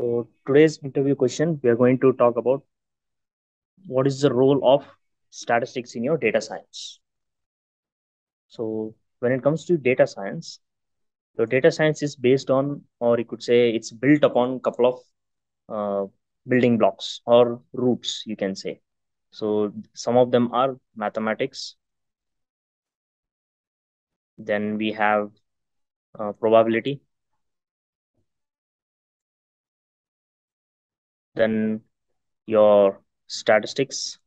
So today's interview question, we are going to talk about what is the role of statistics in your data science. So when it comes to data science, so data science is based on, or you could say it's built upon a couple of building blocks or roots, you can say. So some of them are mathematics. Then we have probability. Then your statistics.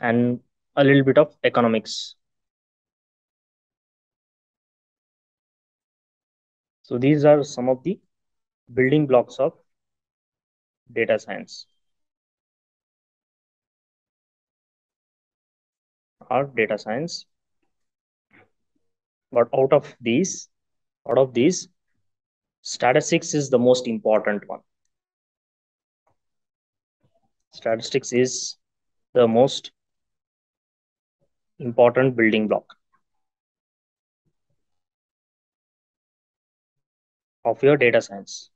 And a little bit of economics. So these are some of the building blocks of data science or data science. But out of these, statistics is the most important one. Statistics is the most important building block of your data science.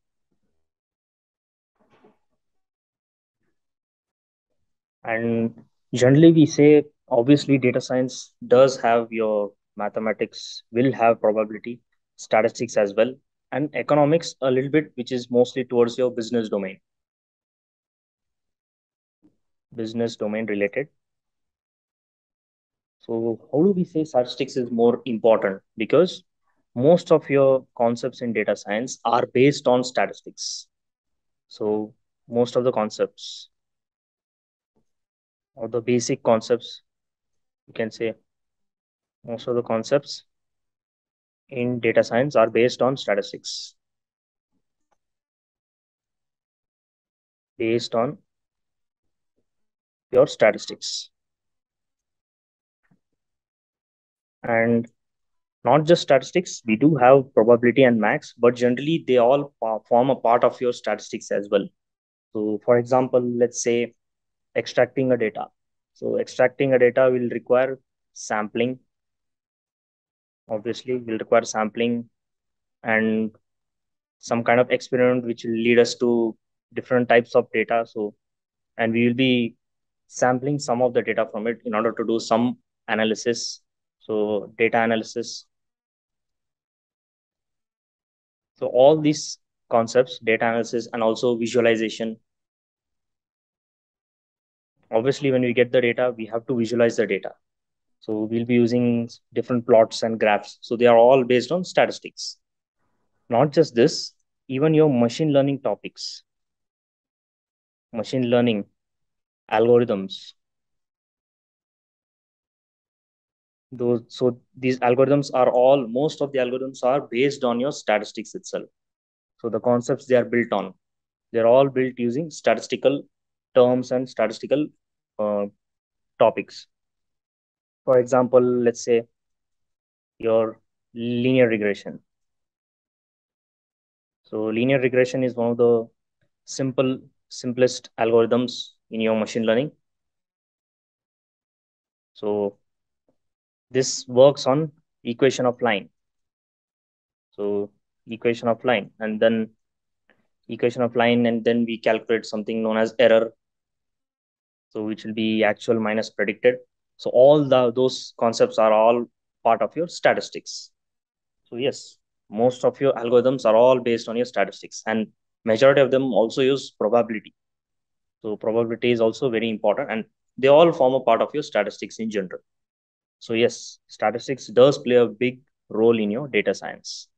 And generally we say, obviously data science does have your mathematics, will have probability, statistics as well, and economics a little bit, which is mostly towards your business domain related. So how do we say statistics is more important? Because most of your concepts in data science are based on statistics. So most of the concepts or the basic concepts, you can say most of the concepts in data science are based on statistics. Based on your statistics. And not just statistics, we do have probability and max, but generally they all form a part of your statistics as well. So for example, let's say extracting a data. So extracting a data will require sampling. Obviously will require sampling and some kind of experiment, which will lead us to different types of data. So, and we will be sampling some of the data from it in order to do some analysis. So data analysis. So all these concepts, data analysis and also visualization. Obviously, when we get the data, we have to visualize the data. So we'll be using different plots and graphs. So they are all based on statistics. Not just this, even your machine learning topics, machine learning algorithms. So these algorithms are all, most of the algorithms are based on your statistics itself. So the concepts they are built on, they're all built using statistical terms and statistical topics. For example, let's say your linear regression. So linear regression is one of the simplest algorithms in your machine learning. So this works on equation of line. So equation of line, and then equation of line, and then we calculate something known as error. So which will be actual minus predicted. So all those concepts are all part of your statistics. So yes, most of your algorithms are all based on your statistics, and majority of them also use probability. So probability is also very important, and they all form a part of your statistics in general. So yes, statistics does play a big role in your data science.